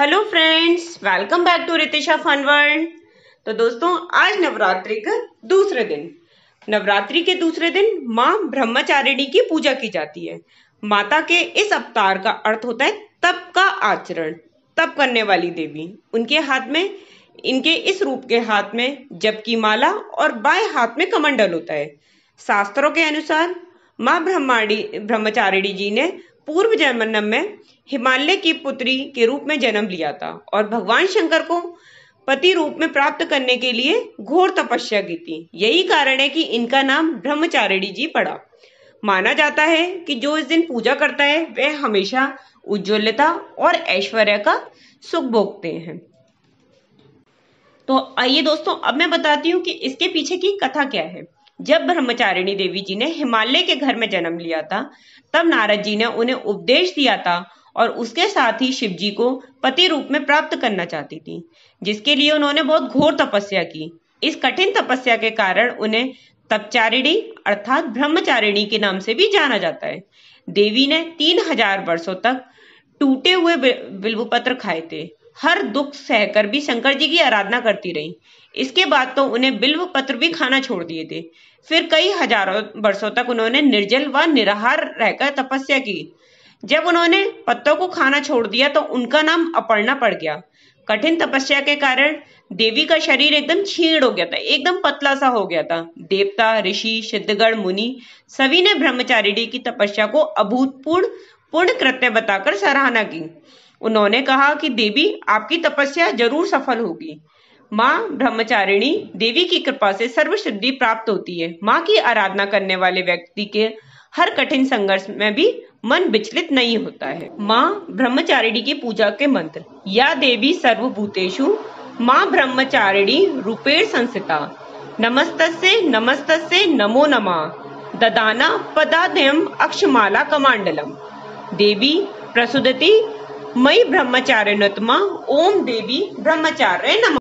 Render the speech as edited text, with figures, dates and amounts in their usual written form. Hello friends, welcome back to Ritisha fun world. तो दोस्तों, आज नवरात्रि का दूसरे दिन, नवरात्रि के दूसरे दिन माँ ब्रह्मचारिणी की पूजा की जाती है। माता के इस अवतार का अर्थ होता है तप का आचरण, तप करने वाली देवी। उनके हाथ में, इनके इस रूप के हाथ में जप की माला और बाएं हाथ में कमंडल होता है। शास्त्रों के अनुसार माँ ब्रह्मचारिणी जी ने पूर्व जन्म में हिमालय की पुत्री के रूप में जन्म लिया था और भगवान शंकर को पति रूप में प्राप्त करने के लिए घोर तपस्या की थी। यही कारण है कि इनका नाम ब्रह्मचारिणी जी पड़ा। माना जाता है कि जो इस दिन पूजा करता है वह हमेशा उज्ज्वलता और ऐश्वर्य का सुख भोगते हैं। तो आइए दोस्तों, अब मैं बताती हूँ कि इसके पीछे की कथा क्या है। जब ब्रह्मचारिणी देवी जी ने हिमालय के घर में जन्म लिया था, तब नारद जी ने उन्हें उपदेश दिया था और उसके साथ ही शिवजी को पति रूप में प्राप्त करना चाहती थी, जिसके लिए उन्होंने बहुत घोर तपस्या की। इस कठिन तपस्या के कारण उन्हें तपचारिणी अर्थात ब्रह्मचारिणी के नाम से भी जाना जाता है। देवी ने 3000 वर्षों तक टूटे हुए बिल्वपत्र खाए थे। हर दुख सहकर भी शंकर जी की आराधना करती रही। इसके बाद तो उन्हें बिल्व पत्र भी खाना छोड़ दिए थे। फिर कई हजारों वर्षों तक उन्होंने निर्जल व निराहार रहकर तपस्या की। जब उन्होंने पत्तों को खाना छोड़ दिया तो उनका नाम अपर्णा पड़ गया। कठिन तपस्या के कारण देवी का शरीर एकदम क्षीण हो गया था, एकदम पतला सा हो गया था। देवता, ऋषि, सिद्धगण, मुनि सभी ने ब्रह्मचारिणी की तपस्या को अभूतपूर्व पुण्य कृत्य बताकर सराहना की। उन्होंने कहा कि देवी, आपकी तपस्या जरूर सफल होगी। माँ ब्रह्मचारिणी देवी की कृपा से सर्वसिद्धि प्राप्त होती है। माँ की आराधना करने वाले व्यक्ति के हर कठिन संघर्ष में भी मन विचलित नहीं होता है। माँ ब्रह्मचारिणी की पूजा के मंत्र: या देवी सर्वभूतेषु माँ ब्रह्मचारिणी रूपेण संस्थिता, नमस्तस्यै नमस्तस्यै नमो नमः, ददाना पदाद्यम अक्षमाला कमांडलम, देवी प्रसुदति मई ब्रह्मचारिणोत्तमा, ओम देवी ब्रह्मचार्य नमः।